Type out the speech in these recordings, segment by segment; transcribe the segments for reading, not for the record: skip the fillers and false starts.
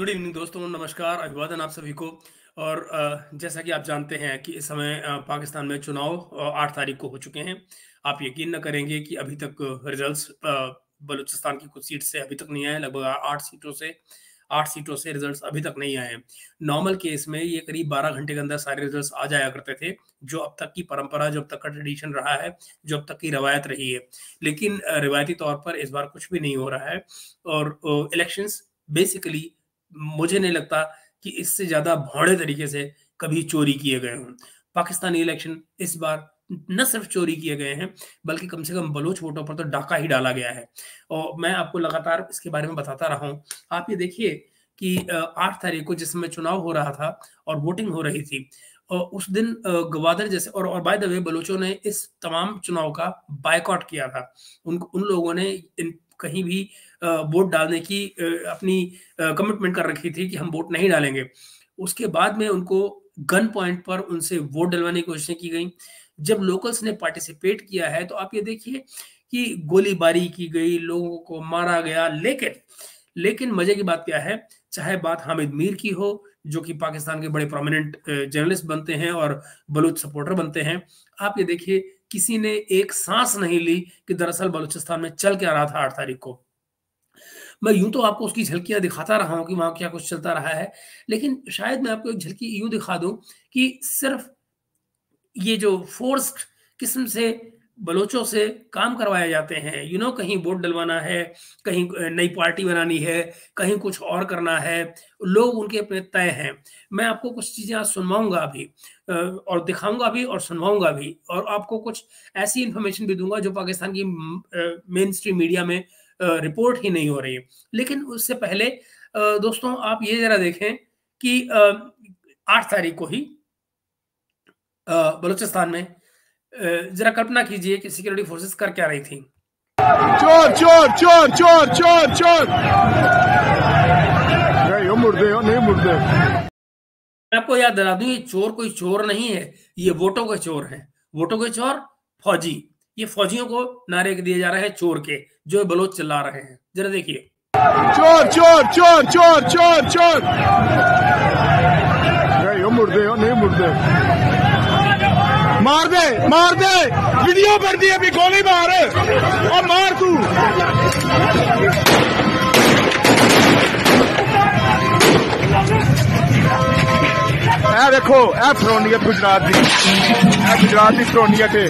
Good evening दोस्तों, नमस्कार, अभिवादन आप सभी को। और जैसा कि आप जानते हैं कि इस समय पाकिस्तान में चुनाव 8 तारीख को हो चुके हैं। आप यकीन न करेंगे कि अभी तक रिजल्ट्स बलूचिस्तान की कुछ सीट से अभी तक नहीं आए। लगभग 8 सीटों से रिजल्ट्स अभी तक नहीं आए हैं। नॉर्मल केस में ये करीब 12 घंटे के अंदर सारे रिजल्ट्स आ जाया करते थे, जो अब तक की परंपरा, जो अब तक का ट्रेडिशन रहा है, जो अब तक की रवायत रही है। लेकिन रिवायती तौर पर इस बार कुछ भी नहीं हो रहा है। और इलेक्शंस बेसिकली मुझे नहीं लगता कि इससे ज्यादा भौड़े तरीके से कभी चोरी किए गए हों। पाकिस्तानी इलेक्शन इस बार न सिर्फ चोरी किए गए हैं, बल्कि कम से कम बलोच वोटों पर तो डाका ही डाला गया है। और मैं आपको लगातार इसके बारे में बताता रहा हूँ। आप ये देखिए कि 8 तारीख को जिसमें चुनाव हो रहा था और वोटिंग हो रही थी, उस दिन गवादर जैसे और बाय द वे बलोचों ने इस तमाम चुनाव का बायकॉट किया था। उन लोगों ने कहीं भी वोट डालने की अपनी कमिटमेंट कर रखी थी कि हम वोट नहीं डालेंगे। उसके बाद में उनको गन पॉइंट पर उनसे वोट डलवाने की कोशिशें की गई। जब लोकल्स ने पार्टिसिपेट किया है तो आप ये देखिए कि गोलीबारी की गई, लोगों को मारा गया। लेकिन मजे की बात क्या है, चाहे बात हामिद मीर की हो, जो कि पाकिस्तान के बड़े प्रोमिनेंट जर्नलिस्ट बनते हैं और बलूच सपोर्टर बनते हैं, आप ये देखिए किसी ने एक सांस नहीं ली कि दरअसल बलूचिस्तान में चल के आ रहा था 8 तारीख को। मैं यूं तो आपको उसकी झलकियां दिखाता रहा हूं कि वहां क्या कुछ चलता रहा है, लेकिन शायद मैं आपको एक झलकी यूं दिखा दूं कि सिर्फ ये जो फोर्स्ड किस्म से बलोचों से काम करवाए जाते हैं, कहीं वोट डलवाना है, कहीं नई पार्टी बनानी है, कहीं कुछ और करना है, लोग उनके अपने तय हैं। मैं आपको कुछ चीज़ें आज सुनवाऊंगा भी और दिखाऊंगा भी और सुनवाऊंगा भी, और आपको कुछ ऐसी इन्फॉर्मेशन भी दूंगा जो पाकिस्तान की मेन स्ट्रीम मीडिया में रिपोर्ट ही नहीं हो रही है। लेकिन उससे पहले दोस्तों आप ये जरा देखें कि 8 तारीख को ही बलूचिस्तान में जरा कल्पना कीजिए कि सिक्योरिटी फोर्सेस कर क्या रही थी। चोर चोर चोर चोर चोर चोर नहीं मुर्दे हो, नहीं मुर्दे। मैं आपको याद दिला दूं, ये चोर कोई चोर नहीं है, ये वोटों के चोर हैं। वोटों के चोर फौजी, ये फौजियों को नारे दिए जा रहे हैं चोर के, जो बलोच चिल्ला रहे हैं। जरा देखिए, चोर चोर चोर चोर चोर चोर नहीं मुर्दे हो, नहीं मुर्दे, मार दे मार दे, वीडियो कर दी, अभी गोली मार और मार तू। ऐ देखो, ऐ फरोनी है गुजरात की, ऐ गुजरात की फरोनी है।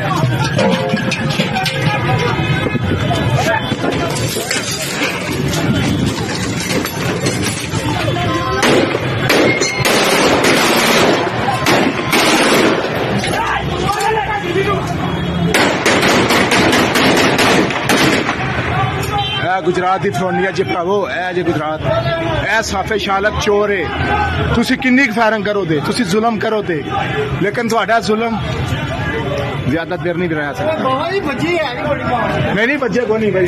गुजरात की फरोनिया जी भरावो, ए जे गुजरात, ए साफे शालक चोर है। तुसी किन्नी फायरिंग करो दे, तुसी जुलम करो दे, लेकिन तुहाडा जुलम ज्यादा देर नहीं रहा सकता। नहीं बच्चे को नहीं भाई,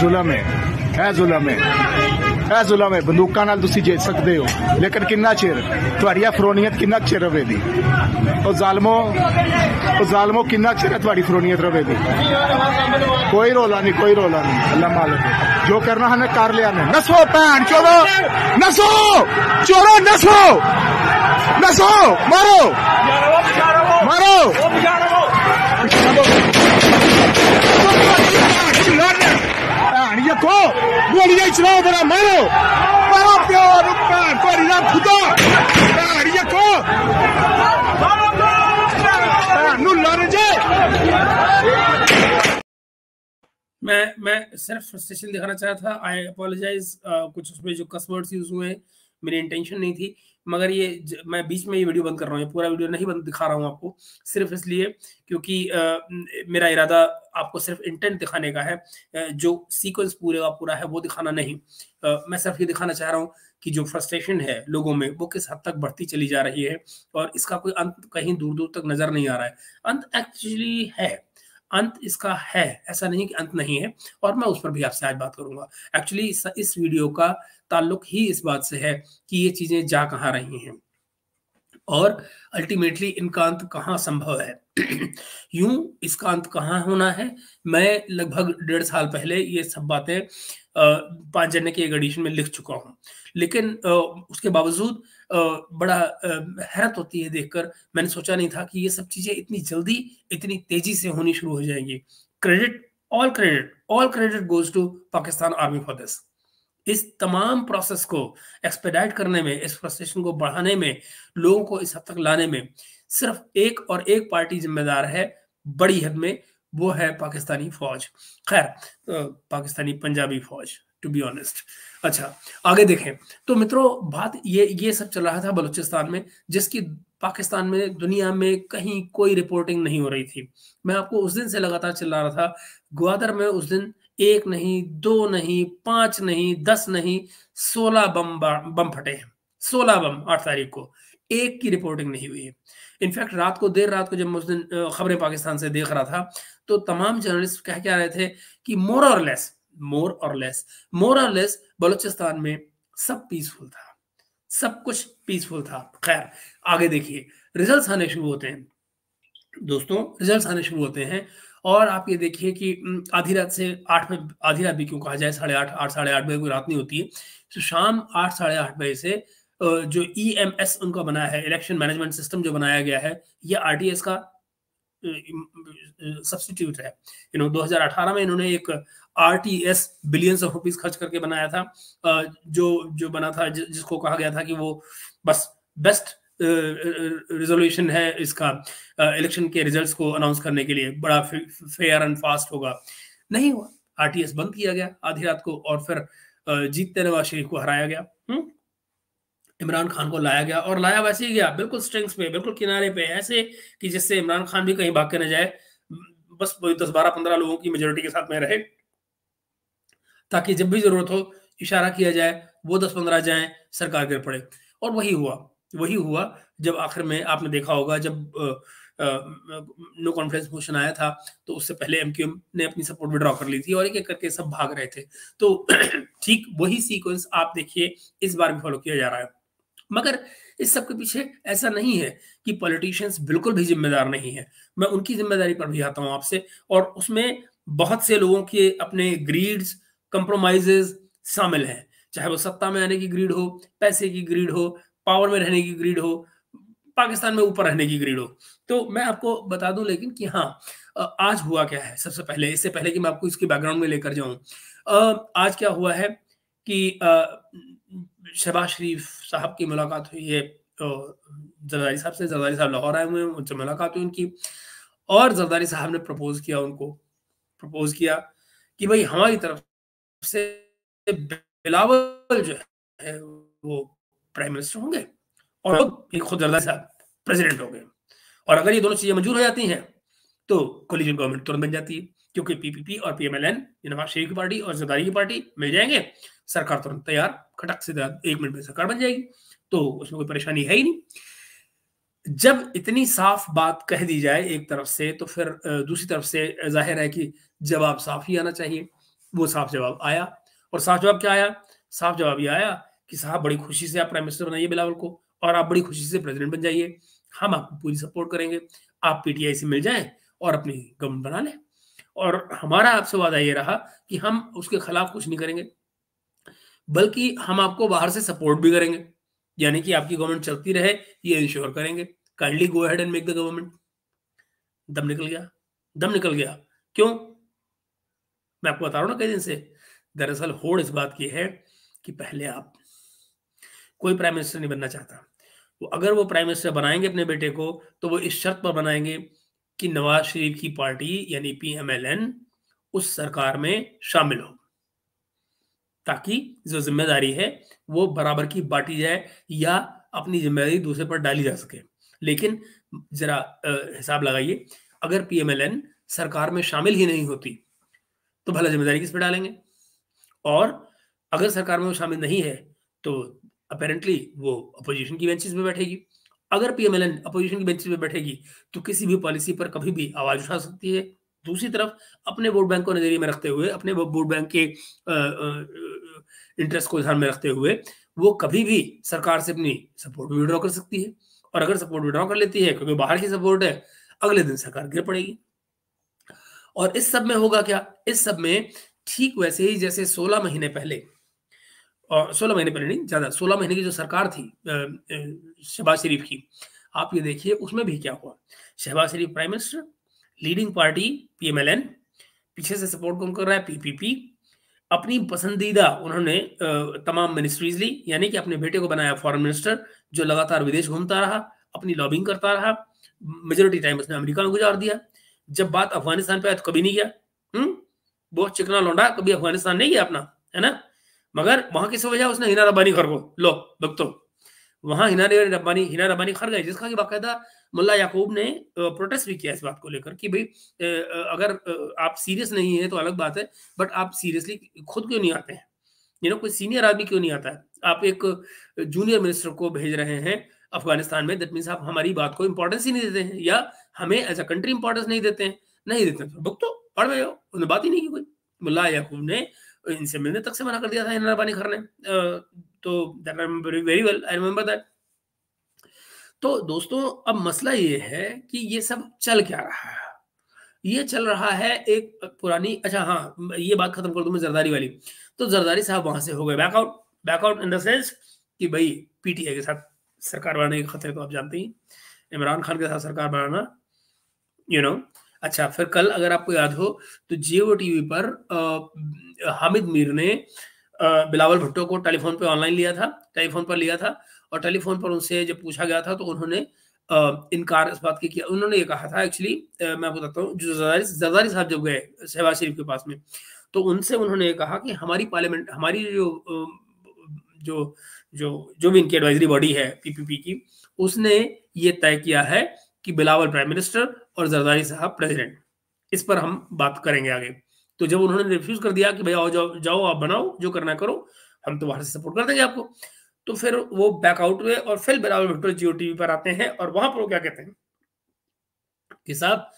जुलम है, ए जुलम है, ए जुलम है। बंदूकों नाल तुसी जीत सकते हो, लेकिन किन्ना चिर तुहाडी फरोनीयत किन्ना चिर रहेगी? और जालमो, और जालमो किन्ना चिर तुहाडी फरोनीयत रहेगी? कोई रोला नहीं, कोई रोला नहीं। अल्लाह मालिक, जो करना है कर लिया ने। नसो भैन चोरो, नसो चोरो, नसो नसो, मारो मारो, को गोलियां चलाओ, जरा मारो मारो प्यार ऊपर पर ना खुदा गाड़िया को मारो मारो लाने जे। मैं सिर्फ फ्रस्ट्रेशन दिखाना चाह रहा था। आई अपोलोजाइज, कुछ उसमें जो कस्वर्ड्स यूज हुए मेरी इंटेंशन नहीं थी, मगर ये मैं बीच में ये वीडियो बंद कर रहा हूँ, पूरा वीडियो नहीं बंद दिखा रहा हूँ आपको, सिर्फ इसलिए क्योंकि मेरा इरादा आपको सिर्फ इंटेंट दिखाने का है, जो सीक्वेंस पूरे का पूरा है वो दिखाना नहीं। मैं सिर्फ ये दिखाना चाह रहा हूँ कि जो फ्रस्ट्रेशन है लोगों में वो किस हद तक बढ़ती चली जा रही है, और इसका कोई अंत कहीं दूर दूर तक नजर नहीं आ रहा है। अंत एक्चुअली है, अंत इसका है, ऐसा नहीं कि अंत नहीं है, और मैं उस पर भी आपसे आज बात करूंगा। एक्चुअली इस वीडियो का ताल्लुक ही इस बात से है कि ये चीजें जा कहाँ रही हैं और अल्टीमेटली इनका अंत कहाँ संभव है। यूं इसका अंत कहाँ होना है। मैं लगभग 1.5 साल पहले ये सब बातें 5 जने की एक एडिशन में लिख चुका हूँ, लेकिन उसके बावजूद बड़ा हैरत होती है देखकर। मैंने सोचा नहीं था कि ये सब चीजें इतनी जल्दी इतनी तेजी से होनी शुरू हो जाएंगी। Credit goes to Pakistan army for this. इस तमाम प्रोसेस को एक्सपेडाइट करने में, इस फ्रस्ट्रेशन को बढ़ाने में, लोगों को इस हद तक लाने में सिर्फ एक और एक पार्टी जिम्मेदार है बड़ी हद में, वो है पाकिस्तानी फौज। खैर, पाकिस्तानी पंजाबी फौज टू बी ऑनेस्ट। अच्छा, आगे देखें तो मित्रों, बात ये सब चल रहा था बलूचिस्तान में, जिसकी पाकिस्तान में दुनिया में कहीं कोई रिपोर्टिंग नहीं हो रही थी। मैं आपको उस दिन से लगातार चिल्ला रहा था, ग्वादर में उस दिन 1 नहीं 2 नहीं 5 नहीं 10 नहीं 16 बम फटे हैं। 16 बम 8 तारीख को, एक की रिपोर्टिंग नहीं हुई है। इनफैक्ट रात को, देर रात को जब मैं उस दिन खबरें पाकिस्तान से देख रहा था तो तमाम जर्नलिस्ट कह के आ रहे थे कि मोर और लेस बलूचिस्तान में सब पीसफुल था, सब कुछ पीसफुल था। खैर, आगे देखिए, रिजल्ट्स आने शुरू होते हैं दोस्तों, रिजल्ट्स आने शुरू होते हैं। और आप ये देखिए कि आधी रात से 8 में, आधी रात भी क्यों कहा जाए, 8:30 बजे, कोई रात नहीं होती है, तो शाम 8:30 बजे से जो EMS उनका बना है, इलेक्शन मैनेजमेंट सिस्टम जो बनाया गया है, ये RTS का सब्स्टिट्यूट है। 2018 में इन्होंने एक RTS बिलियंस ऑफ रुपीज खर्च करके बनाया था, जो बना था, जिसको कहा गया था कि वो बस बेस्ट रेजोल्यूशन है इसका, इलेक्शन के रिजल्ट्स को अनाउंस करने के लिए, बड़ा फेयर एंड फास्ट होगा। नहीं हुआ, RTS बंद किया गया आधी रात को, और फिर जीतते नवाज शरीफ को हराया गया, इमरान खान को लाया गया, और लाया वैसे ही गया, बिल्कुल स्ट्रिंग्स पे, बिल्कुल किनारे पे, ऐसे कि जिससे इमरान खान भी कहीं भाग के न जाए, बस 10-12-15 लोगों की मेजोरिटी के साथ में रहे, ताकि जब भी जरूरत हो इशारा किया जाए, वो 10-15 जाएं, सरकार गिर पड़े। और वही हुआ जब आखिर में आपने देखा होगा, जब नो कॉन्फिडेंस मोशन आया था तो उससे पहले MQM ने अपनी सपोर्ट विड्रॉ कर ली थी और एक करके सब भाग रहे थे। तो ठीक वही सीक्वेंस आप देखिए इस बार भी फॉलो किया जा रहा है। मगर इस सब के पीछे ऐसा नहीं है कि पॉलिटिशियंस बिल्कुल भी जिम्मेदार नहीं है। मैं उनकी जिम्मेदारी पर भी आता हूँ आपसे, और उसमें बहुत से लोगों के अपने ग्रीड्स, कंप्रोमाइजेस शामिल हैं, चाहे वो सत्ता में आने की ग्रीड हो, पैसे की ग्रीड हो, पावर में रहने की ग्रीड हो, पाकिस्तान में ऊपर रहने की ग्रीड हो। तो मैं आपको बता दूं लेकिन कि हाँ, आज हुआ क्या है। सबसे पहले, इससे पहले कि मैं आपको इसके बैकग्राउंड में लेकर जाऊं, आज क्या हुआ है कि शहबाज शरीफ साहब की मुलाकात हुई है जरदारी साहब से। जरदारी साहब लाहौर आए हुए हैं, उनसे मुलाकात हुई उनकी, और जरदारी साहब ने उनको प्रपोज किया कि भाई हमारी तरफ से बिलावल जो है वो प्राइम मिनिस्टर होंगे और खुद जरदारी साहब प्रेसिडेंट होंगे, और अगर ये दोनों चीजें मंजूर हो जाती हैं तो कोलिजन गवर्नमेंट तुरंत बन जाती है, क्योंकि PPP और PMLN, नवाज शरीफ की पार्टी और जरदारी की पार्टी मिल जाएंगे, सरकार तुरंत तैयार, खटक से 1 मिनट में सरकार बन जाएगी, तो उसमें कोई परेशानी है ही नहीं। जब इतनी साफ बात कह दी जाए एक तरफ से, तो फिर दूसरी तरफ से जाहिर है कि जवाब साफ ही आना चाहिए। वो साफ जवाब आया, और साफ जवाब क्या आया? साफ जवाब ये आया कि साहब, बड़ी खुशी से आप प्राइम मिनिस्टर बनाइए बिलावल को, और आप बड़ी खुशी से प्रेसिडेंट बन जाइए, हम आपको पूरी सपोर्ट करेंगे, आप PTI से मिल जाएं और अपनी गवर्नमेंट बना लें, और हमारा आपसे वादा ये रहा कि हम उसके खिलाफ कुछ नहीं करेंगे, बल्कि हम आपको बाहर से सपोर्ट भी करेंगे, यानी कि आपकी गवर्नमेंट चलती रहे ये इंश्योर करेंगे। Kindly go ahead and make the government. दम निकल गया। क्यों? मैं आपको बता रहा हूँ ना कई दिन से। दरअसल होड़ इस बात की है कि पहले आप, कोई प्राइम मिनिस्टर नहीं बनना चाहता, वो अगर वो प्राइम मिनिस्टर बनाएंगे अपने बेटे को तो वो इस शर्त पर बनाएंगे कि नवाज शरीफ की पार्टी यानी PMLN उस सरकार में शामिल हो, ताकि जो जिम्मेदारी है वो बराबर की बांटी जाए या अपनी जिम्मेदारी दूसरे पर डाली जा सके। लेकिन जरा हिसाब लगाइए, अगर PMLN सरकार में शामिल ही नहीं होती तो भला जिम्मेदारी किस पर डालेंगे, और अगर सरकार में वो शामिल नहीं है तो अपेरेंटली वो अपोजिशन की बेंचेस में बैठेगी। अगर PMLN अपोजिशन की बेंचेस में बैठेगी तो किसी भी पॉलिसी पर कभी भी आवाज उठा सकती है। दूसरी तरफ अपने वोट बैंक को नजरिए में रखते हुए, अपने वोट बैंक के इंटरेस्ट को ध्यान में रखते हुए, वो कभी भी सरकार से अपनी सपोर्ट विड्रॉ कर सकती है, और अगर सपोर्ट विड्रॉ कर लेती है क्योंकि बाहर की सपोर्ट है, अगले दिन सरकार गिर पड़ेगी। और इस सब में होगा क्या, इस सब में ठीक वैसे ही जैसे 16 महीने पहले, और 16 महीने पहले नहीं ज्यादा, 16 महीने की जो सरकार थी शहबाज शरीफ की, आप ये देखिए उसमें भी क्या हुआ। Shahbaz Sharif prime minister, leading party PMLN, पीछे से सपोर्ट कौन कर रहा है, पीपीपी। अपनी पसंदीदा उन्होंने तमाम मिनिस्ट्रीज ली, यानी कि अपने बेटे को बनाया फॉरेन मिनिस्टर, जो लगातार विदेश घूमता रहा, अपनी लॉबिंग करता रहा, मेजोरिटी टाइम उसने अमेरिका में गुजार दिया। जब बात अफगानिस्तान पे आया तो कभी नहीं गया, वो चिकना लौंडा कभी अफगानिस्तान नहीं गया अपना, है ना। मगर वहां किस वजह, उसने हिना रब्बानी खर को लो भुगतो, वहां हिना रब्बानी खर गए, जिसका कि बाकायदा मुल्ला याकूब ने प्रोटेस्ट भी किया इस बात को लेकर कि भाई अगर आप सीरियस नहीं है तो अलग बात है, बट आप सीरियसली खुद क्यों नहीं आते हैं, यू नो, कोई सीनियर आदमी क्यों नहीं आता है, आप एक जूनियर मिनिस्टर को भेज रहे हैं अफगानिस्तान में, दैट मीन्स आप हमारी बात को इंपॉर्टेंस ही नहीं देते हैं, या हमें एज अ कंट्री इंपॉर्टेंस नहीं देते हैं, नहीं देते हैं, भुगतो, पढ़ गए हो। उन्होंने बात ही नहीं की कोई, मुल्ला याकूब ने इनसे मिलने तक से मना कर दिया था हिना रब्बानी खर ने, तो very well I remember that. तो दोस्तों अब मसला ये है कि ये सब चल क्या रहा है, ये चल रहा है एक पुरानी, अच्छा हाँ ये बात खत्म कर दूं मैं जरदारी वाली, तो जरदारी साहब वहां से हो गए बैकआउट इन द सेंस कि भाई पीटीआई के साथ सरकार बनाने के खतरे तो आप जानते ही, इमरान खान के साथ सरकार बनाना, यू नो। अच्छा फिर कल अगर आपको याद हो तो जियो टीवी पर हामिद मीर ने बिलावल भुट्टो को टेलीफोन पर ऑनलाइन लिया था, टेलीफोन पर लिया था, और टेलीफोन पर उनसे जब पूछा गया था तो उन्होंने इनकार इस बात की किया, उन्होंने ये कहा था एक्चुअली, मैं आपको बताता हूँ, जो जरदारी साहब जब गए शहबाज शरीफ के पास में तो उनसे उन्होंने ये कहा कि हमारी पार्लियामेंट, हमारी जो जो जो जो भी इनकी एडवाइजरी बॉडी है पीपीपी की, उसने ये तय किया है कि बिलावल प्राइम मिनिस्टर और जरदारी साहब प्रेसिडेंट, इस पर हम बात करेंगे आगे। तो जब उन्होंने रिफ्यूज कर दिया कि भाई आओ जाओ आप बनाओ जो करना करो, हम तो बाहर से सपोर्ट कर देंगे आपको, तो फिर वो बैकआउट हुए और फिर बिलावल भुट्टो जियो टीवी पर आते हैं और वहां पर वो क्या कहते हैं कि साहब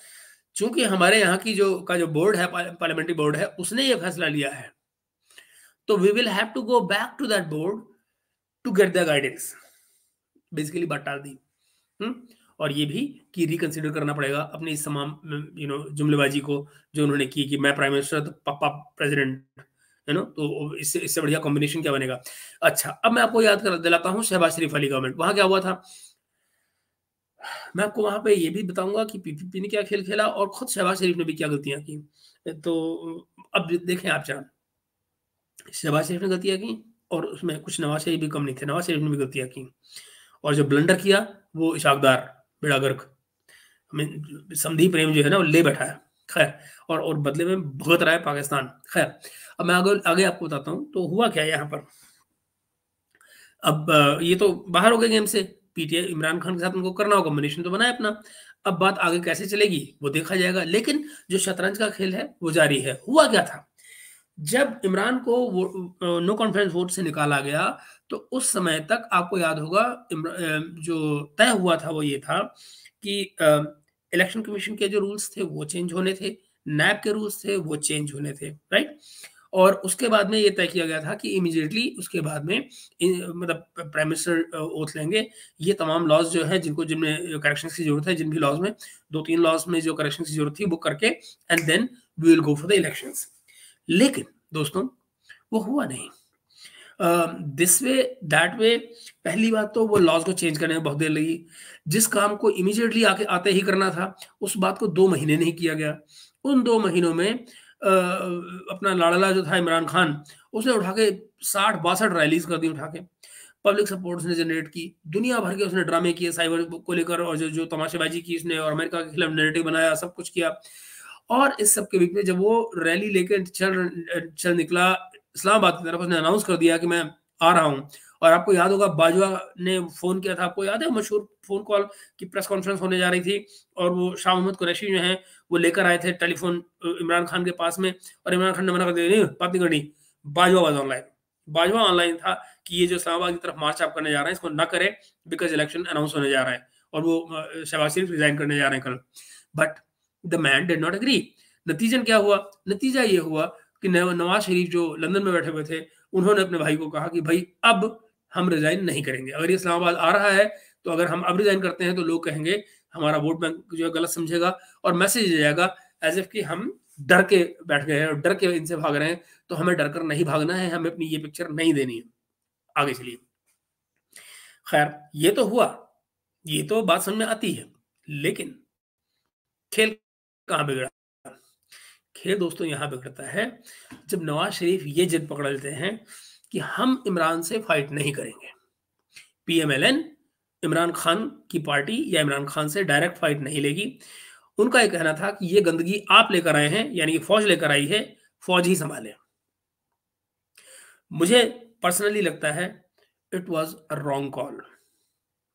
चूंकि हमारे यहाँ की जो बोर्ड है, पार्लियामेंट्री बोर्ड है, उसने ये फैसला लिया है तो we will have to go back to that board to get the guidance, basically बात टाल दी। और ये भी कि रिकंसिडर करना पड़ेगा अपनी इस तमाम जुमलेबाजी को जो उन्होंने की कि मैं प्राइम मिनिस्टर तो पापा प्रेसिडेंट, है ना, तो इससे बढ़िया कॉम्बिनेशन क्या बनेगा। अच्छा अब मैं आपको याद कर दिलाता हूँ शहबाज शरीफ वाली गवर्नमेंट, वहां क्या हुआ था, मैं आपको वहां पे ये भी बताऊंगा कि पीपीपी ने क्या खेल खेला और खुद शहबाज शरीफ ने भी क्या गलतियां की। तो अब देखें आप जरा, शहबाज शरीफ ने गलतियां की और उसमें कुछ नवाज शरीफ भी कम नहीं थे, नवाज शरीफ ने भी गलतियां की और जो ब्लंडर किया वो इशाकदार बेड़ागर्क समधी प्रेम जो है ना वो ले बैठा है, खैर, और बदले में भुगत रहा है पाकिस्तान। खैर अब मैं आगे आपको बताता हूँ तो हुआ क्या यहाँ पर। अब ये तो बाहर हो गए गेम से, पीटीआई इमरान खान के साथ उनको करना होगा, कॉम्बिनेशन तो बनाए अपना, अब बात आगे कैसे चलेगी वो देखा जाएगा, लेकिन जो शतरंज का खेल है वो जारी है। हुआ क्या था, जब इमरान को नो कॉन्फिडेंस वोट से निकाला गया तो उस समय तक आपको याद होगा जो तय हुआ था वो ये था कि इलेक्शन कमीशन के जो रूल्स थे वो चेंज होने थे, नैब के रूल्स थे वो चेंज होने थे, राइट। और उसके बाद में ये तय किया गया था कि इमीडिएटली उसके बाद में मतलब प्राइम मिनिस्टर ओथ लेंगे, ये तमाम लॉज जो है जिनमें करेक्शन की जरूरत है, जिन भी लॉज में 2-3 लॉज में जो करेक्शन की जरूरत थी वो करके and then we will go for the election. लेकिन दोस्तों वो हुआ नहीं दिस वे दैट वे। पहली बात तो वो लॉज को चेंज करने में बहुत देर लगी, जिस काम को इमीडिएटली आके आते ही करना था उस बात को 2 महीने नहीं किया गया। उन 2 महीनों में अपना लाड़ला जो था इमरान खान उसने उठा के 60-62 रैलीज कर दी, उठा के पब्लिक सपोर्ट उसने जनरेट की, दुनिया भर के उसने ड्रामे किए साइबर को लेकर और जो तमाशाबाजी की उसने और अमेरिका के खिलाफ नैरेटिव बनाया, सब कुछ किया। और इस सब के बीच में जब वो रैली लेकर चल निकला इस्लामाबाद की तरफ, उसने अनाउंस कर दिया कि मैं आ रहा हूँ। और आपको याद होगा बाजवा ने फोन किया था, आपको याद है मशहूर फोन कॉल की प्रेस कॉन्फ्रेंस होने जा रही थी और वो शाह महमूद कुरैशी जो हैं वो लेकर आए थे टेलीफोन इमरान खान के पास में और इमरान खान ने मना कर दिया, नहीं बात नहीं करनी। बाजवा ऑनलाइन था कि ये जो इस्लामाबाद की तरफ मार्च आप करने जा रहे हैं इसको ना करें बिकॉज इलेक्शन अनाउंस होने जा रहा है और वो शहबाज शरीफ रिजाइन करने जा रहे हैं कल। But the man did not agree. नतीजन क्या हुआ, नतीजा ये हुआ कि नवाज शरीफ जो लंदन में बैठे हुए थे उन्होंने अपने भाई को कहा कि भाई अब हम रिजाइन नहीं करेंगे, अगर ये इस्लामाबाद आ रहा है तो अगर हम अब रिजाइन करते हैं तो लोग कहेंगे हमारा वोट बैंक जो है गलत समझेगा और मैसेज दे जाएगा एज इफ कि हम डर के बैठ गए हैं और डर के इनसे भाग रहे हैं, तो हमें डर कर नहीं भागना है, हमें अपनी ये पिक्चर नहीं देनी है। आगे चलिए। खैर ये तो हुआ, ये तो बात समझ में आती है, लेकिन खेल कहाँ बिगड़ा? खेल दोस्तों यहाँ बिगड़ता है जब नवाज शरीफ ये जिद पकड़ लेते हैं कि हम इमरान से फाइट नहीं करेंगे। पीएमएलएन इमरान खान की पार्टी या इमरान खान से डायरेक्ट फाइट नहीं लेगी। उनका ये कहना था कि ये गंदगी आप लेकर आए हैं, यानी कि फौज लेकर आई है, फौज ही संभाले। मुझे पर्सनली लगता है it was a wrong call,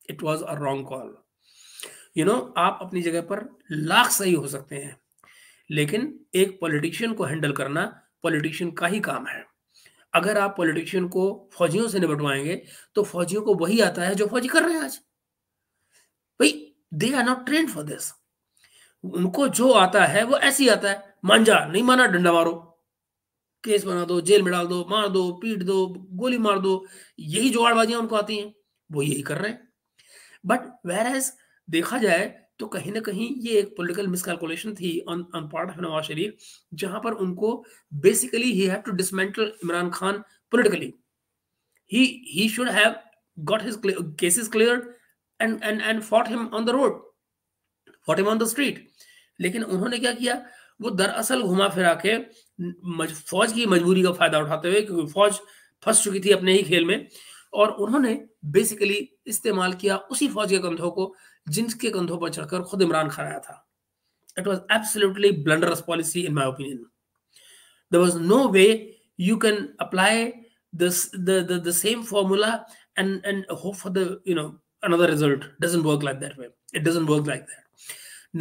it was a wrong call. You know, आप अपनी जगह पर लाख सही हो सकते हैं, लेकिन एक पॉलिटिशियन को हैंडल करना पॉलिटिशियन का ही काम है। अगर आप पॉलिटिशियन को फौजियों से निपटवाएंगे तो फौजियों को वही आता है जो फौजी कर रहे हैं आज। भाई they are not trained for this. उनको जो आता है वो ऐसे ही आता है, मान जा, नहीं माना डंडा मारो, केस बना दो, जेल में डाल दो, मार दो, पीट दो, गोली मार दो, यही जुगाड़बाजियां उनको आती हैं, वो यही कर रहे हैं। बट वेयर एज देखा जाए तो कहीं ना कहीं ये एक पॉलिटिकल मिसकैलकुलेशन थी on part of Nawaz Sharif, जहां पर उनको basically he have to dismantle Imran Khan politically. He should have got his cases cleared and fought him on the road, fought him on the street. लेकिन उन्होंने क्या किया, वो दरअसल घुमा फिरा के फौज की मजबूरी का फायदा उठाते हुए, क्योंकि फौज फंस चुकी थी अपने ही खेल में, और उन्होंने बेसिकली इस्तेमाल किया उसी फौज के कंधों को जिनके कंधों पर चढ़कर खुद इमरान खान आया था। It was absolutely blunderous policy in my opinion. There was no way you can apply the same formula and hope for the you know another result. Doesn't work like that way, it doesn't work like that.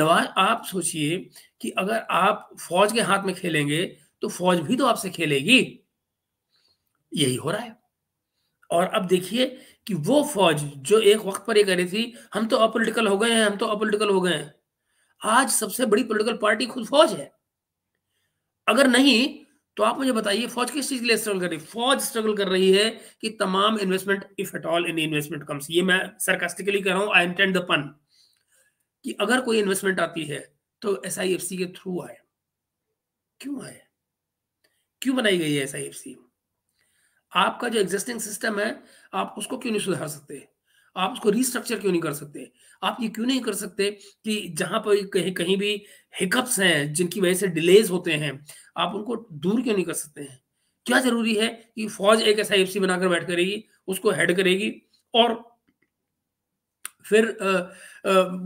Nawaz, आप सोचिए कि अगर आप फौज के हाथ में खेलेंगे तो फौज भी तो आपसे खेलेगी, यही हो रहा है। और अब देखिए कि वो फौज जो एक वक्त पर ये कह रही थी हम तो अपॉलिटिकल हो गए हैं, हम तो अपॉलिटिकल हो गए हैं, आज सबसे बड़ी पॉलिटिकल पार्टी खुद फौज है। अगर नहीं तो आप मुझे बताइए फौज किस चीज के लिए स्ट्रगल कर रही है? फौज स्ट्रगल कर रही है कि तमाम investment, if at all any investment comes, ये मैं सरकास्टिकली कह रहा हूं, आई इंटेंड द पन, कि अगर कोई इन्वेस्टमेंट आती है तो एसआईएफसी के थ्रू आए। क्यों आए? क्यों बनाई गई है एसआईएफसी? आपका जो एग्जिस्टिंग सिस्टम है आप उसको क्यों नहीं सुधार सकते? आप उसको रीस्ट्रक्चर क्यों नहीं कर सकते? आप ये क्यों नहीं कर सकते कि जहां पर कहीं भी हिकअप्स हैं जिनकी वजह से डिलेज होते हैं, आप उनको दूर क्यों नहीं कर सकते हैं? क्या जरूरी है कि फौज एक एसआईएफसी बनाकर बैठ करेगी, उसको हेड करेगी और फिर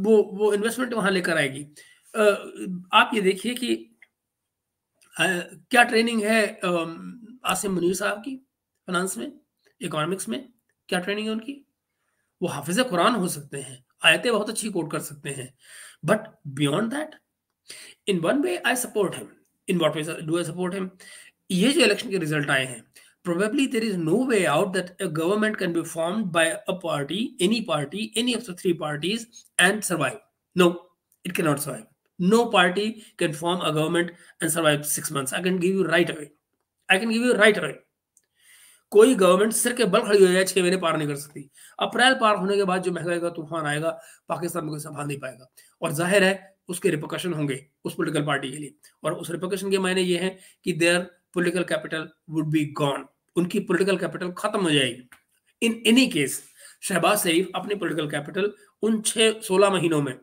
वो इन्वेस्टमेंट वहां लेकर आएगी? आप ये देखिए कि क्या ट्रेनिंग है आसिम मुनीर साहब की फाइनेंस में, इकोनॉमिक्स में? क्या ट्रेनिंग है उनकी? वो हाफिज कुरान हो सकते हैं, आयतें बहुत अच्छी कोट कर सकते हैं, but beyond that in one way I support him. In what way do I support him? ये जो इलेक्शन के रिजल्ट आए हैं, probably there is no way out that a government can be formed by a party, any of the three parties and survive. No, it cannot survive. No party can form a government and survive 6 months. I can give you right away. कोई government सिर के बल खड़ी हो जाए 6 महीने पार नहीं कर सकती। अप्रैल पार होने के बाद जो महंगाई का तूफान आएगा पाकिस्तान में कोई संभाल नहीं पाएगा, और जाहिर है उसके रिपरकशन होंगे उस पोलिटिकल पार्टी के लिए, और उस रिपरकशन के मायने ये हैं कि there political capital would be gone. उनकी political capital खत्म हो जाएगी। In any case, Shahbaz Sharif अपने political capital उन 6-16 महीनों में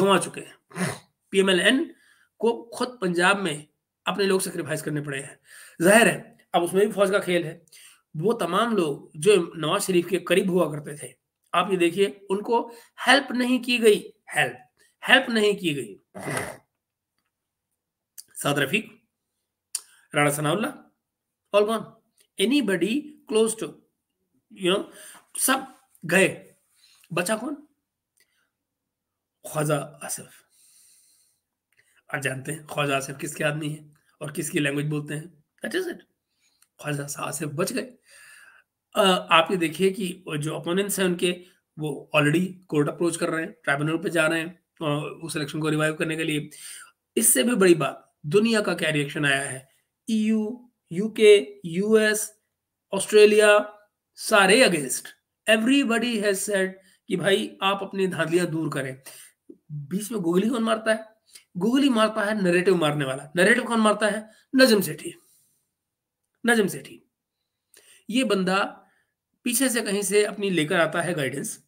गंवा चुके हैं। PMLN को खुद पंजाब में अपने लोग सेक्रीफाइस करने पड़े हैं। जाहिर है अब उसमें भी फौज का खेल है। वो तमाम लोग जो नवाज शरीफ के करीब हुआ करते थे, आप ये देखिए उनको हेल्प नहीं की गई, हेल्प नहीं की गई। Saad Rafique, Rana Sanaullah, all gone. Anybody close to, you know, सब गए। बचा कौन? ख्वाजा आसिफ। आप जानते हैं ख्वाजा आसिफ किसके आदमी है और किसकी लैंग्वेज बोलते हैं। That is it. Khwaja Asif बच गए। आप ये देखिए कि जो अपोनेंट्स हैं उनके, वो ऑलरेडी कोर्ट अप्रोच कर रहे हैं, ट्राइब्यूनल पे जा रहे हैं उस इलेक्शन को रिवाइव करने के लिए। इससे भी बड़ी बात, दुनिया का क्या रिएक्शन आया है? EU, UK, US, ऑस्ट्रेलिया, सारे अगेंस्ट। एवरीबडी हैज सेड कि भाई आप अपनी धांधलियां दूर करें। बीच में गोगली कौन मारता है? गोगली मारता है नरेटिव मारने वाला। नरेटिव कौन मारता है? नजम सेठी। नजम सेठी ये बंदा पीछे से कहीं से अपनी लेकर आता है गाइडेंस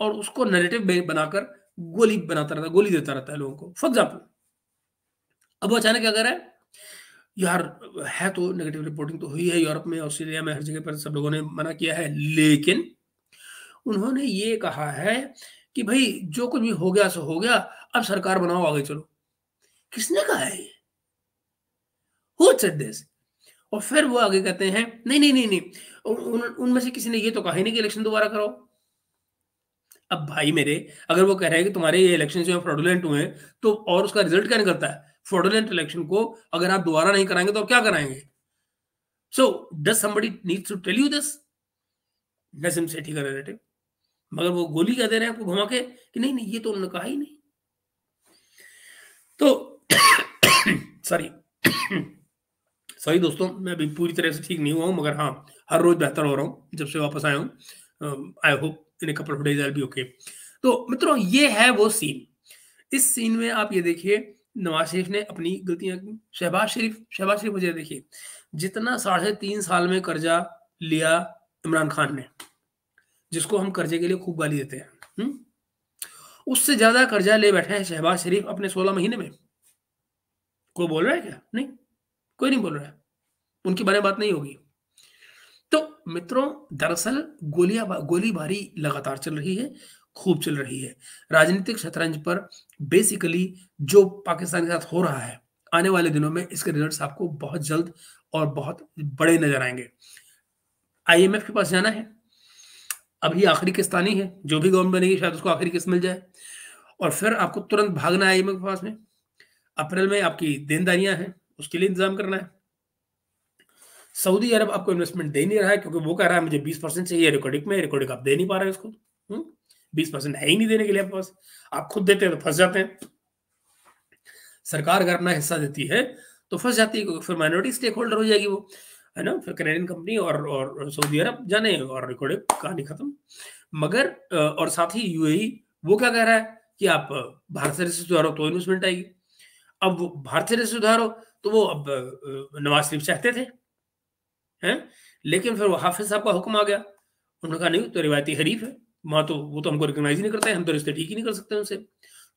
और उसको नरेटिव बनाकर गोली बनाता रहता है, गोली देता रहता है लोगों को। फॉर एग्जाम्पल अब वो अचानक क्या कर रहा है यार, है तो नेगेटिव रिपोर्टिंग तो हुई है यूरोप में, ऑस्ट्रेलिया में, हर जगह पर सब लोगों ने मना किया है, लेकिन उन्होंने ये कहा है कि भाई जो कुछ भी हो गया सो हो गया, अब सरकार बनाओ आगे चलो। किसने कहा है? Who said this? और फिर वो आगे कहते हैं नहीं नहीं नहीं नहीं, उनमें से किसी ने ये तो कहा ही नहीं कि इलेक्शन दोबारा कराओ। अब भाई मेरे, अगर वो कह रहे हैं कि तुम्हारे ये इलेक्शन जो है फ्रॉडुलेंट हुए तो और उसका रिजल्ट क्या निकलता है? फ्रॉडुलेंट इलेक्शन को अगर आप दोबारा नहीं कराएंगे तो आप क्या कराएंगे? So does somebody needs to tell you this? Naseem Sethi का नैरेटिव। मगर वो गोली क्या दे रहे हैं आपको घुमा के कि नहीं नहीं ये तो उन्होंने कहा ही नहीं। तो सॉरी सॉरी दोस्तों, मैं अभी पूरी तरह से ठीक नहीं हुआ हूँ, मगर हाँ हर रोज बेहतर हो रहा हूँ जब से वापस आया हूँ। I hope in a couple of days I will be okay. तो मित्रों ये है वो सीन। इस सीन में आप ये देखिए नवाज शरीफ ने अपनी गलतियां की। शहबाज शरीफ मुझे देखिए जितना 3.5 साल में कर्जा लिया इमरान खान ने, जिसको हम कर्जे के लिए खूब गाली देते हैं, उससे ज्यादा कर्जा ले बैठे हैं शहबाज शरीफ अपने 16 महीने में। कोई बोल रहा है क्या? नहीं, कोई नहीं बोल रहा है, उनकी बारे में बात नहीं होगी। तो मित्रों दरअसल गोलीबारी लगातार चल रही है, खूब चल रही है। राजनीतिक शतरंज पर बेसिकली जो पाकिस्तान के साथ हो रहा है, आने वाले दिनों में इसके रिजल्ट आपको बहुत जल्द और बहुत बड़े नजर आएंगे। IMF के पास जाना है, अभी आखिरी किस्त आनी है, जो भी गवर्नमेंट बनेगी शायद उसको आखिरी किस्त मिल जाए, और फिर आपको तुरंत भागना है IMF के पास में। अप्रैल में आपकी देनदारियां हैं, उसके लिए इंतजाम करना है। सऊदी अरब आपको इन्वेस्टमेंट दे नहीं रहा है क्योंकि वो कह रहा है मुझे 20% चाहिए रिकॉर्डिंग में, रिकॉर्डिंग आप दे नहीं पा रहे उसको। 20% है ही नहीं देने के लिए आपके पास, आप खुद देते हैं तो फंस जाते हैं। सरकार अगर अपना हिस्सा देती है तो फंस जाती है क्योंकि फिर माइनॉरिटी स्टेक होल्डर हो जाएगी वो, है ना। फिर कैनेडियन कंपनी और सऊदी अरब जाने और रिकॉर्ड कहानी खत्म। मगर और साथ ही UAE वो क्या कह रहा है कि आप भारत से सुधारो तो इन्वेस्टमेंट आएगी। अब वो भारत से सुधारो तो वो अब नवाज शरीफ चाहते थे हैं, लेकिन फिर वो हाफिज साहब का हुक्म आ गया, उन्होंने कहा नहीं तो रिवायती हरीफ है वहाँ, तो वो तो हमको रिकॉग्नाइज ही नहीं करता है, हम तो रिश्ते ठीक ही नहीं कर सकते उनसे।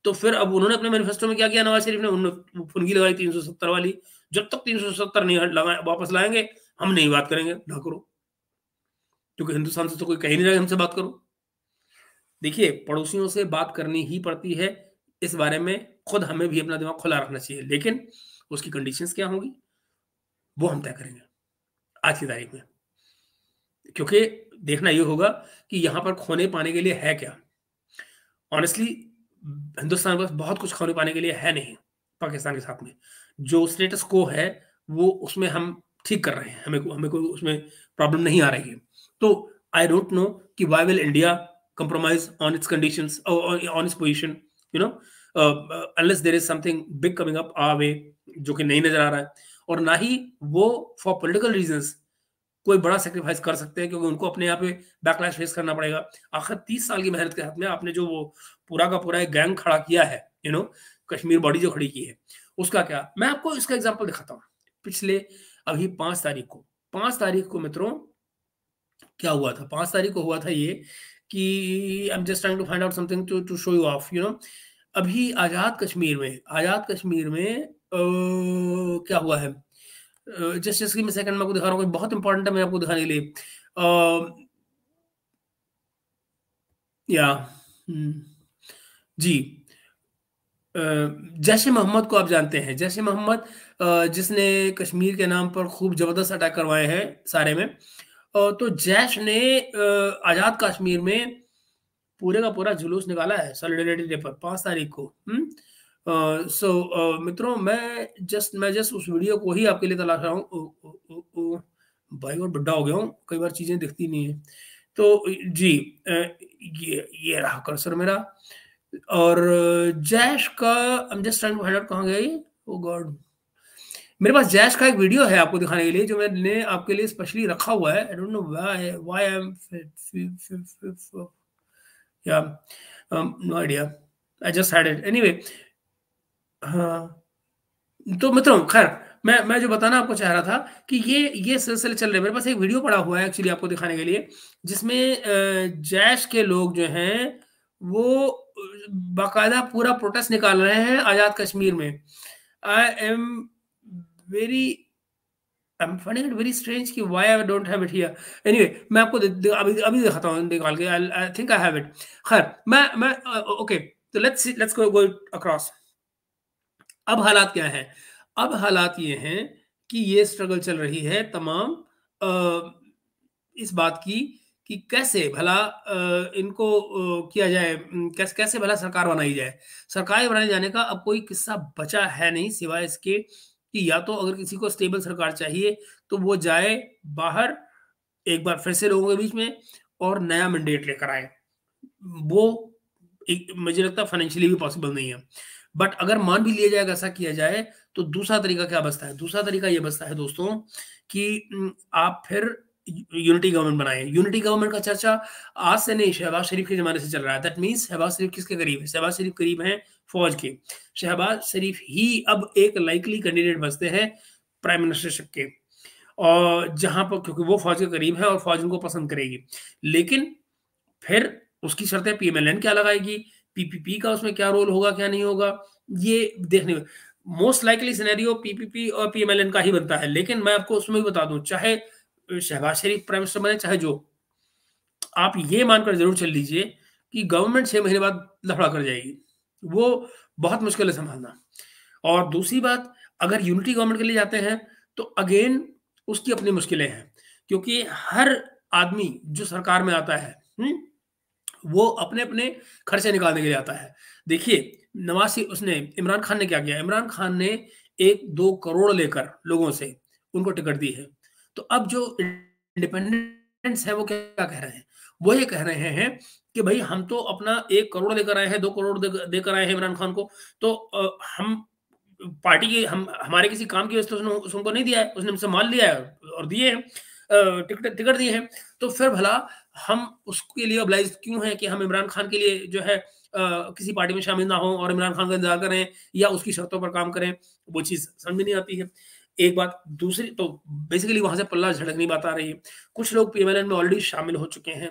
तो फिर अब उन्होंने अपने मैनिफेस्टो में क्या किया नवाज शरीफ ने? उन्होंने फुनगी लगाई 370 वाली, जब तक 370 नहीं वापस लाएंगे हम नहीं बात करेंगे। ना करो, क्योंकि हिंदुस्तान से तो कोई कह नहीं रहा है हमसे बात करो। देखिए पड़ोसियों से बात करनी ही पड़ती है, इस बारे में खुद हमें भी अपना दिमाग खुला रखना चाहिए, लेकिन उसकी कंडीशंस क्या होंगी वो हम तय करेंगे आज की तारीख में। क्योंकि देखना ये होगा कि यहाँ पर खोने पाने के लिए है क्या। ऑनेस्टली हिंदुस्तान के पास बहुत कुछ खोने पाने के लिए है नहीं। पाकिस्तान के साथ में जो स्टेटस को है वो उसमें हम ठीक कर रहे हैं, हमें कोई उसमें प्रॉब्लम नहीं आ रही है। तो आई डोंट नो कि why will India compromise on its conditions, on its position, you know, unless there is something big coming up our way, जो कि नहीं नजर आ रहा है। और ना ही वो फॉर पॉलिटिकल रीजंस कोई बड़ा सेक्रीफाइस कर सकते हैं, क्योंकि उनको अपने यहाँ पे बैकलैश फेस करना पड़ेगा। आखिर 30 साल की मेहनत के हाथ में आपने जो वो पूरा का पूरा एक गैंग खड़ा किया है, यू नो, कश्मीर बॉडी जो खड़ी की है, उसका क्या। मैं आपको इसका एग्जाम्पल दिखाता हूँ। पिछले अभी 5 तारीख को मित्रों क्या हुआ था? 5 तारीख को हुआ था ये कि I am just trying to find out something to show you of, you know. अभी आजाद कश्मीर में क्या हुआ है, जस्ट मैं सेकंड में आपको दिखा रहा हूँ, बहुत इंपॉर्टेंट है मैं आपको दिखाने के लिए। जैश-ए-मोहम्मद को आप जानते हैं, जैश-ए-मोहम्मद जिसने कश्मीर के नाम पर खूब जबरदस्त अटैक करवाए हैं सारे में। तो जैश ने आज़ाद कश्मीर में पूरे का पूरा जुलूस निकाला है सॉलिडरिटी डे पर 5 तारीख को। सो मित्रों मैं जस्ट उस वीडियो को ही आपके लिए तलाश रहा हूँ। भाई और बड्ढा हो गया हूँ, कई बार चीज़ें दिखती नहीं है। तो जी ये रहा कर्सर मेरा, और जैश का I am just trying to find out कहाँ गया ये, ओ गॉड। मेरे पास जैश का एक वीडियो है आपको दिखाने के लिए, जो मैंने आपके लिए स्पेशली रखा हुआ है। I don't know why I am yeah no idea, I just had it anyway. हाँ, तो मित्रों खैर मैं जो बताना आपको चाह रहा था कि ये सिलसिले चल रहे हैं। मेरे पास एक वीडियो पड़ा हुआ है एक्चुअली आपको दिखाने के लिए, जिसमें जैश के लोग जो हैं वो बाकायदा पूरा प्रोटेस्ट निकाल रहे हैं आजाद कश्मीर में। I'm finding it very strange कि why I don't have it here. Anyway, मैं आपको अभी दिखाता हूँ निकाल के। I think I have it. खैर मैं okay, तो let's go across. अब हालात क्या हैं? अब हालात ये हैं कि ये स्ट्रगल चल रही है तमाम इस बात की कि कैसे भला इनको किया जाए, कैसे भला सरकार बनाई जाए। सरकार बनाए जाने का अब कोई किस्सा बचा है नहीं, सिवाय इसके कि या तो अगर किसी को स्टेबल सरकार चाहिए तो वो जाए बाहर एक बार फिर से लोगों के बीच में और नया मैंडेट लेकर आए। वो मुझे लगता है फाइनेंशियली भी पॉसिबल नहीं है, बट अगर मान भी लिया जाएगा ऐसा किया जाए तो दूसरा तरीका क्या बचता है? दूसरा तरीका ये बचता है दोस्तों कि आप फिर यूनिटी गवर्नमेंट बनाए। यूनिटी गवर्नमेंट का चर्चा आज से नहीं, शहबाज शरीफ के जमाने से चल रहा है। दैट मींस शहबाज शरीफ किसके करीब है? शहबाज शरीफ करीब हैं फौज के। शहबाज शरीफ ही अब एक लाइकली कैंडिडेट बचते हैं प्राइम मिनिस्टरशिप के, और जहां पर क्योंकि वो फौज के करीब है और फौज उनको पसंद करेगी। लेकिन फिर उसकी शर्तें PMLN क्या लगाएगी, PPP का उसमें क्या रोल होगा क्या नहीं होगा, ये देखने में मोस्ट लाइकली सिनेरियो PPP और PMLN का ही बनता है। लेकिन मैं आपको उसमें भी बता दूं, चाहे शहबाज शरीफ प्राइम मिनिस्टर बने चाहे जो, आप ये मानकर जरूर चल लीजिए कि गवर्नमेंट 6 महीने बाद लफड़ा कर जाएगी। वो बहुत मुश्किल है संभालना। और दूसरी बात, अगर यूनिटी गवर्नमेंट के लिए जाते हैं तो अगेन उसकी अपनी मुश्किलें हैं, क्योंकि हर आदमी जो सरकार में आता है वो अपने अपने खर्चे निकालने के लिए आता है। देखिए इमरान खान ने क्या किया। इमरान खान ने 1-2 करोड़ लेकर लोगों से उनको टिकट दी है। तो अब जो इंडिपेंडेंट्स हैं वो क्या कह रहे हैं? वो ये कह रहे हैं कि भाई हम तो अपना 1 करोड़ लेकर आए हैं, 2 करोड़ देकर आए हैं इमरान खान को, तो हम पार्टी के हमारे किसी काम की वजह से उसको नहीं दिया है, उसने हमसे माल लिया है और दिए हैं टिकट दिए हैं, तो फिर भला हम उसके लिए ऑब्लाइज क्यों हैं कि हम इमरान खान के लिए जो है किसी पार्टी में शामिल ना हो और इमरान खान का इंतजार करें या उसकी शर्तों पर काम करें। वो चीज़ समझ में नहीं आती है, एक बात। दूसरी तो बेसिकली वहां से पल्ला झड़कनी बात आ रही है। कुछ लोग PMLN में ऑलरेडी शामिल हो चुके हैं।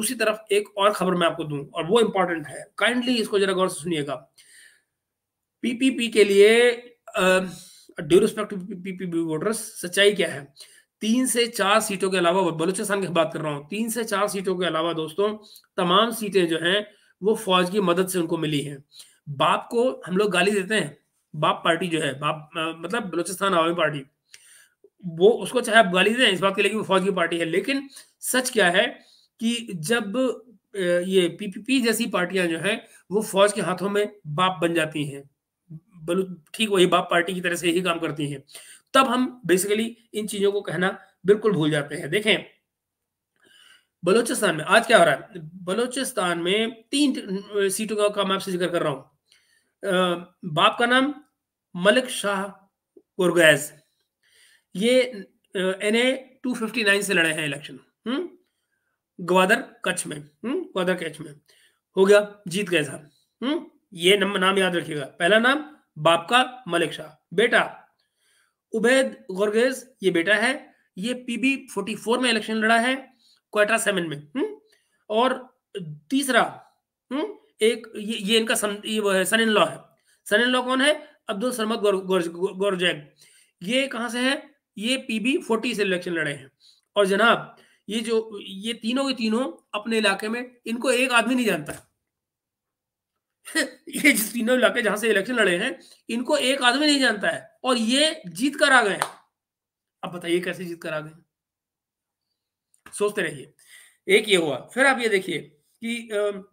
दूसरी तरफ एक और खबर मैं आपको दूं और वो इंपॉर्टेंट है, काइंडली इसको जरा गौर से सुनिएगा। PPP के लिए due respect to PPP voters, सच्चाई क्या है? 3 से 4 सीटों के अलावा, बलूचिस्तान की बात कर रहा हूँ, 3 से 4 सीटों के अलावा दोस्तों तमाम सीटें जो हैं वो फौज की मदद से उनको मिली हैं। बाप को हम लोग गाली देते हैं, बाप पार्टी जो है, बाप मतलब बलूचिस्तान आवामी पार्टी, वो उसको चाहे आप गाली दें इस बात के लिए कि वो फौज की पार्टी है, लेकिन सच क्या है कि जब ये PPP जैसी पार्टियां जो हैं वो फौज के हाथों में बाप बन जाती हैं, ठीक वही बाप पार्टी की तरह से ही काम करती हैं, तब हम बेसिकली इन चीजों को कहना बिल्कुल भूल जाते हैं। देखें बलूचिस्तान में आज क्या हो रहा है। बलूचिस्तान में 3 सीटों का मैं आपसे जिक्र कर रहा हूँ। बाप का नाम मलिक शाह गोरगैज, ये NA 259 से लड़े हैं इलेक्शन, ग्वादर कच्छ में, ग्वादर कच्छ में हो गया, जीत गए साहब। ये नाम याद रखिएगा, पहला नाम बाप का मलिक शाह। बेटा उबैद गोरगेज, ये बेटा है, ये PB 44 में इलेक्शन लड़ा है, क्वेटा 7 में, और तीसरा एक ये इनका सन इन लॉ है। सन इन लॉ कौन है? अब्दुल समद गोरजैग। ये कहाँ से है? ये PB 40 से इलेक्शन लड़े हैं। और जनाब ये जो ये तीनों के तीनों अपने इलाके में, इनको एक आदमी नहीं जानता। ये जिस तीनों इलाके जहां से इलेक्शन लड़े हैं इनको एक आदमी नहीं जानता है, और ये जीत कर आ गए हैं। अब बताइए कैसे जीत कर आ गए? सोचते रहिए। एक ये हुआ। फिर आप ये देखिए कि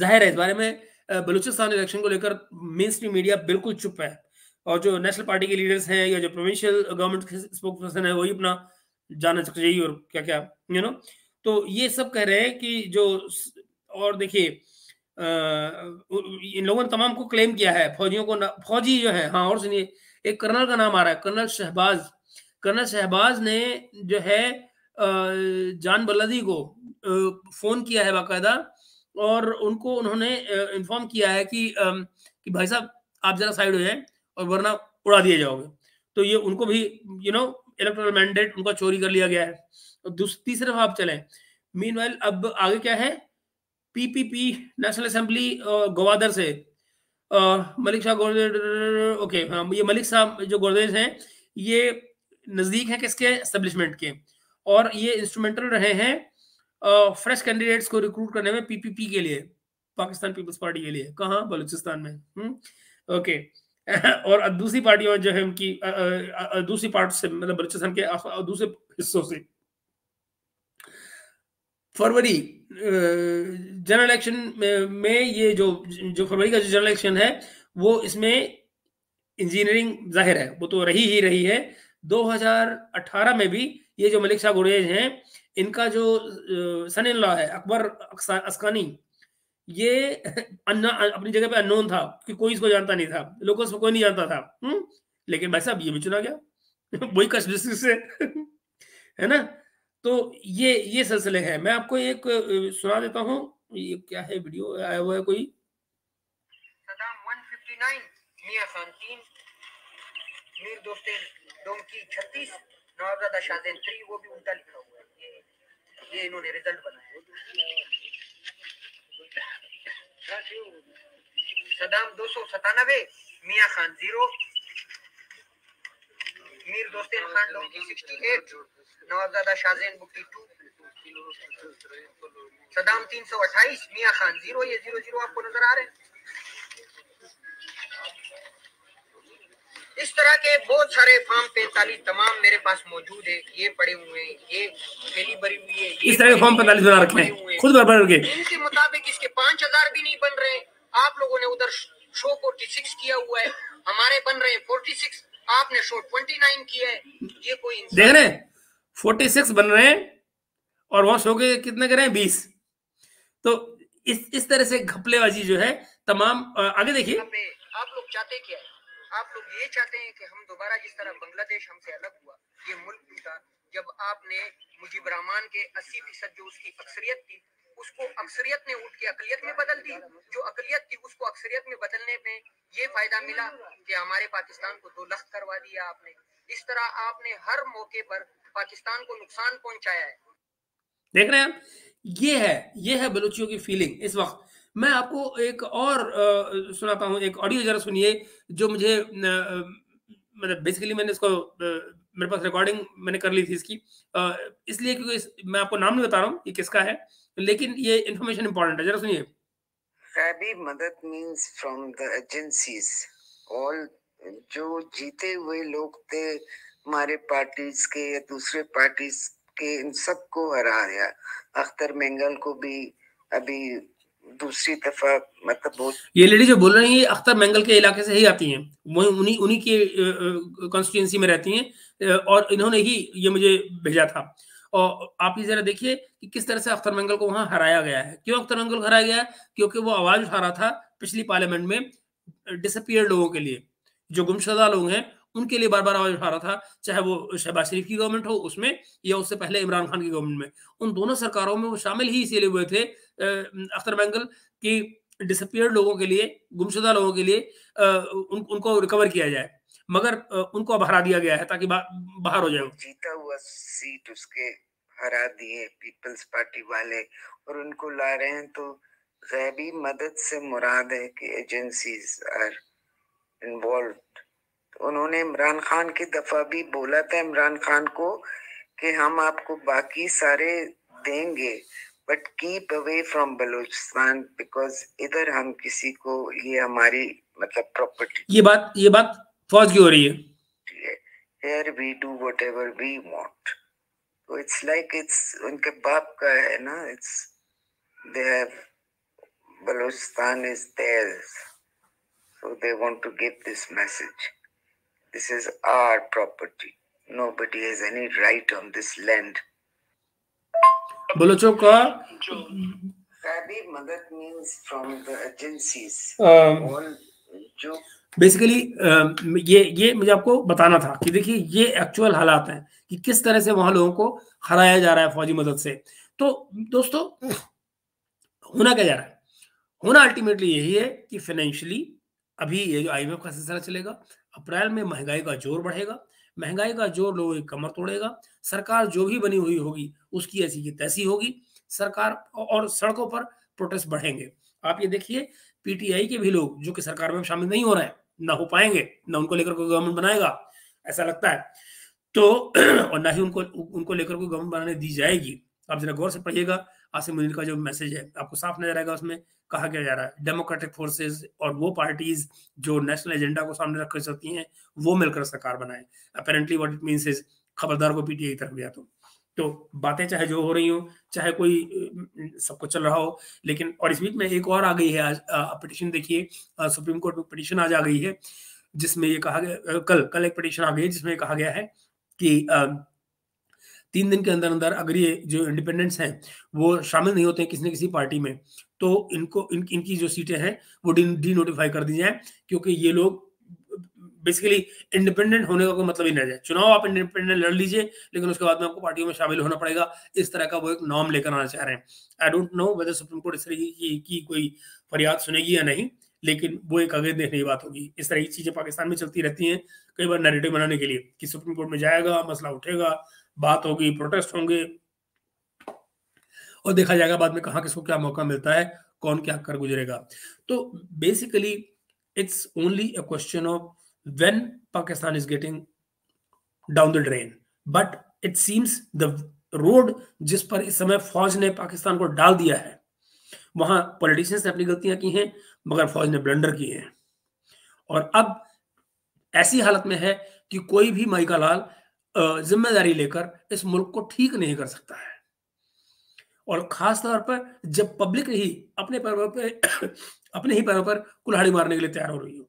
जाहिर है इस बारे में बलूचिस्तान इलेक्शन को लेकर मेन स्ट्रीम मीडिया बिल्कुल चुप है, और जो नेशनल पार्टी के लीडर्स हैं या जो प्रोविंशियल गवर्नमेंट के स्पोक्स पर्सन है वही अपना जाना चाहिए और क्या क्या तो ये सब कह रहे हैं कि जो। और देखिए इन लोगों ने तमाम को क्लेम किया है, फौजियों को, फौजी जो है। हाँ, और सुनिए एक कर्नल का नाम आ रहा है, कर्नल शहबाज। कर्नल शहबाज ने जो है जान बल्लदी को फोन किया है बाकायदा और उनको उन्होंने इन्फॉर्म किया है कि भाई साहब आप जरा साइड हो जाए और वरना उड़ा दिए जाओगे। तो ये उनको भी इलेक्टोरल मैंडेट उनका चोरी कर लिया गया है। और तीसरे आप चलें, मीनवाइल अब आगे क्या है, पीपीपी नेशनल असेंबली ग्वादर से मलिक शाह गोर्गेज, ओके हाँ, ये मलिक शाह जो गोर्गेज हैं ये नज़दीक हैं किसके, एस्टेब्लिशमेंट के, और ये इंस्ट्रूमेंटल रहे हैं फ्रेश कैंडिडेट्स को रिक्रूट करने में पीपीपी के लिए, पाकिस्तान पीपल्स पार्टी के लिए, कहाँ, बलूचिस्तान में। ओके और दूसरी पार्टियों जो है उनकी दूसरी पार्ट से, मतलब बलूचिस्तान के दूसरे हिस्सों से। फरवरी जनरल इलेक्शन में ये जो फरवरी का जो जनरल इलेक्शन है वो इसमें इंजीनियरिंग जाहिर है, वो तो रही है। 2018 में भी ये जो मलिक शाह गुरेज हैं, इनका जो सन इन लॉ है अकबर अस्कानी, ये अपनी जगह पे अननोन था कि कोई इसको जानता नहीं था, लोगों से कोई नहीं जानता था। लेकिन भाई साहब ये भी चुना गया वही कच्छ डिस्ट्रिक्ट से है ना। तो ये सिलसिले हैं। मैं आपको एक सुना देता हूँ, ये क्या है वीडियो आया हुआ है कोई, सदाम 159 मियां खान 3 मीर दोस्तें डोंकी 36 नवाबजादा शाहजैन 3, वो भी उल्टा लिखा हुआ है, ये इन्होंने रिजल्ट बनाया। सदाम 297 मियां खान 0 मीर दोस्तें खान डोंकी 68 नवाबजादा शाहजैन बुट्टी 2, सदाम 328 मियां खान 0, ये 00 आपको नजर आ रहे हैं। इस तरह के बहुत सारे फॉर्म 45 तमाम मेरे पास मौजूद है, ये पड़े हुए हैं, ये फैली भरी हुई है, इस तरह के फॉर्म 45 बना रखे हैं खुद भर के। इनके मुताबिक इसके 5000 भी नहीं बन रहे। आप लोगों ने उधर शो 46 किया हुआ है, हमारे बन रहे हैं 46, आपने शो 29 किया है, ये कोई देख रहे 46 बन रहे हैं और वहां शो के कितने करें 20। तो इस तरह से घपलेबाजी जो है तमाम। आगे देखिए, आप लोग चाहते क्या है? आप लोग ये चाहते हैं कि हम दोबारा, जिस तरह बांग्लादेश हमसे अलग हुआ, ये मुल्क टूटा जब आपने मुजीब रहमान के 80% जो उसकी अक्सरियत थी उसको अक्सरियत ने उठ के अकलियत में बदल दी, जो अकलियत थी उसको अक्सरियत में बदलने में ये फायदा मिला कि हमारे पाकिस्तान को 2 लाख करवा दिया आपने। इस तरह आपने हर मौके पर पाकिस्तान को नुकसान पहुंचाया है। देख रहे हैं, ये है बलूचियों की फीलिंग इस वक्त। मैं आपको एक और सुनाता हूँ, एक ऑडियो जरा सुनिए जो मुझे मतलब बेसिकली मैंने इसको मेरे पास रिकॉर्डिंग मैंने कर ली थी इसकी, इसलिए क्योंकि मैं आपको नाम नहीं बता रहा हूँ ये किसका है, लेकिन ये इंफॉर्मेशन इंपॉर्टेंट है, जरा सुनिए। गैबी मदद means from the agencies, all जो जीते हुए लोग थे हमारे पार्टीज के या दूसरे पार्टीज के, इन सबको हरा दिया। अख्तर मेंगल को भी अभी दूसरी दफा, मतलब ये लेडी जो बोल रही है अख्तर मेंगल के इलाके से ही आती हैं, वही उन्हीं की कॉन्स्टिट्यूएंसी में रहती हैं और इन्होंने ही ये मुझे भेजा था। और आप ये जरा देखिए कि किस तरह से अख्तर मेंगल को वहां हराया गया है। क्यों अख्तर मेंगल को हराया गया? क्योंकि वो आवाज उठा रहा था पिछली पार्लियामेंट में डिसअपीयर लोगों के लिए, जो गुमशुदा लोग हैं उनके लिए बार बार आवाज उठा रहा था, चाहे वो शहबाज शरीफ की गवर्नमेंट हो उसमें या उससे पहले इमरान खान की गवर्नमेंट में, उन दोनों सरकारों में वो शामिल ही इसीलिए हुए थे अख्तर मेंगल की डिसअपीयर्ड लोगों के लिए, गुमशुदा लोगों के लिए उनको रिकवर किया जाए, मगर उनको अब हरा दिया गया है ताकि बाहर हो जाए। जीता हुआ सीट उसके हरा दिए पीपल्स पार्टी वाले और उनको ला रहे हैं। तो गैबी मदद से मुराद है कि एजेंसीज आर इन्वॉल्व्ड। उन्होंने इमरान खान की दफा भी बोला था इमरान खान को कि हम आपको बाकी सारे देंगे but keep away from Balochistan because इधर हम किसी को, ये हमारी मतलब प्रॉपर्टी। ये बात फौज की हो रही है। Here we do whatever we want. So it's like it's उनके बाप का है ना, it's they have Balochistan is theirs, so they want to give this message. This is our property. Nobody has any right on this land. बलोचों का गैबी मदद means from the agencies. जो basically ये मुझे आपको बताना था कि देखिए ये एक्चुअल हालात हैं कि किस तरह से वहां लोगों को हराया जा रहा है फौजी मदद से। तो दोस्तों होना क्या जा रहा है? होना अल्टीमेटली यही है कि फाइनेंशियली अभी ये जो आईएमएफ का सिलसिला चलेगा, अप्रैल में महंगाई का जोर बढ़ेगा, महंगाई का जोर लोगों की कमर तोड़ेगा, सरकार जो भी बनी हुई होगी उसकी ऐसी की तैसी होगी, सरकार और सड़कों पर प्रोटेस्ट बढ़ेंगे। आप ये देखिए पीटीआई के भी लोग जो कि सरकार में शामिल नहीं हो रहे हैं, ना हो पाएंगे, ना उनको लेकर कोई गवर्नमेंट बनाएगा ऐसा लगता है, तो और ना ही उनको लेकर कोई गवर्नमेंट बनाने दी जाएगी। आप जरा गौर से पढ़िएगा, आसिम मुनीर का जो मैसेज है आपको साफ नजर आएगा, उसमें कहा क्या जा रहा है, डेमोक्रेटिक फोर्सेस और वो पार्टीज जो नेशनल एजेंडा को सामने रख कर सकती हैं वो मिलकर सरकार बनाए। Apparently what it means is खबरदार को पीटीआई की तरफ गया। तो बातें चाहे जो हो रही हो, चाहे कोई सबको चल रहा हो, लेकिन और इस बीच में एक और आ गई है आज पिटिशन, देखिए सुप्रीम कोर्ट में पिटिशन आज आ गई है जिसमें ये कहा गया, कल एक पिटिशन आ गई है जिसमें कहा गया है कि 3 दिन के अंदर अंदर अगर ये जो इंडिपेंडेंट्स हैं वो शामिल नहीं होते हैं किसी न किसी पार्टी में तो इनको इनकी जो सीटें हैं वो डी नोटिफाई कर दी जाए, क्योंकि ये लोग बेसिकली इंडिपेंडेंट होने का कोई मतलब ही नहीं है। चुनाव आप इंडिपेंडेंट लड़ लीजिए लेकिन उसके बाद में आपको पार्टियों में शामिल होना पड़ेगा, इस तरह का वो एक नॉर्म लेकर आना चाह रहे हैं। I don't know whether supreme court इस तरह की कोई फरियाद सुनेगी या नहीं, लेकिन वो एक आगे देखने की बात होगी। इस तरह की चीजें पाकिस्तान में चलती रहती हैं कई बार नैरेटिव बनाने के लिए कि सुप्रीम कोर्ट में जाएगा, मसला उठेगा, बात होगी, प्रोटेस्ट होंगे और देखा जाएगा बाद में कहाँ किसको क्या मौका मिलता है, कौन क्या कर गुजरेगा। तो basically it's only a question of when Pakistan is getting down the drain, but it seems the road जिस पर इस समय फौज ने पाकिस्तान को डाल दिया है, वहां पॉलिटिशियंस ने अपनी गलतियां की हैं मगर फौज ने ब्लंडर किए हैं और अब ऐसी हालत में है कि कोई भी माई का लाल जिम्मेदारी लेकर इस मुल्क को ठीक नहीं कर सकता है। और खास तौर पर जब पब्लिक ही अपने ही पैरों पर कुल्हाड़ी मारने के लिए तैयार हो रही हो,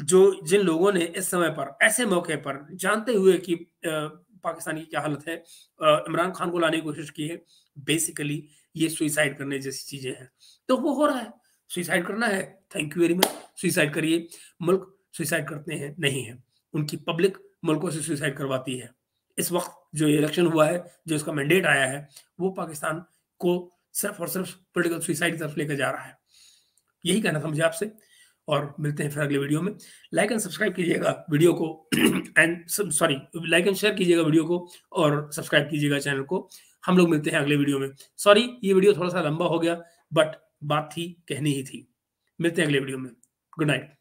जो जिन लोगों ने इस समय पर ऐसे मौके पर जानते हुए कि पाकिस्तान की क्या हालत है इमरान खान को लाने की कोशिश की है, बेसिकली ये सुइसाइड करने जैसी चीजें हैं। तो वो हो रहा है, सुइसाइड करना है, thank you very much, suicide करिए। मुल्क सुइसाइड करते हैं नहीं है, उनकी पब्लिक मुल्कों से सुइसाइड करवाती है। इस वक्त जो इलेक्शन हुआ है, जो इसका मैंडेट आया है, वो पाकिस्तान को सिर्फ और सिर्फ पोलिटिकल सुइसाइड की तरफ लेकर जा रहा है। यही कहना था मुझे आपसे और मिलते हैं फिर अगले वीडियो में। लाइक एंड सब्सक्राइब कीजिएगा वीडियो को एंड लाइक एंड शेयर कीजिएगा वीडियो को और सब्सक्राइब कीजिएगा चैनल को। हम लोग मिलते हैं अगले वीडियो में। सॉरी ये वीडियो थोड़ा सा लंबा हो गया, बट बात थी, कहनी ही थी। मिलते हैं अगले वीडियो में। Good night.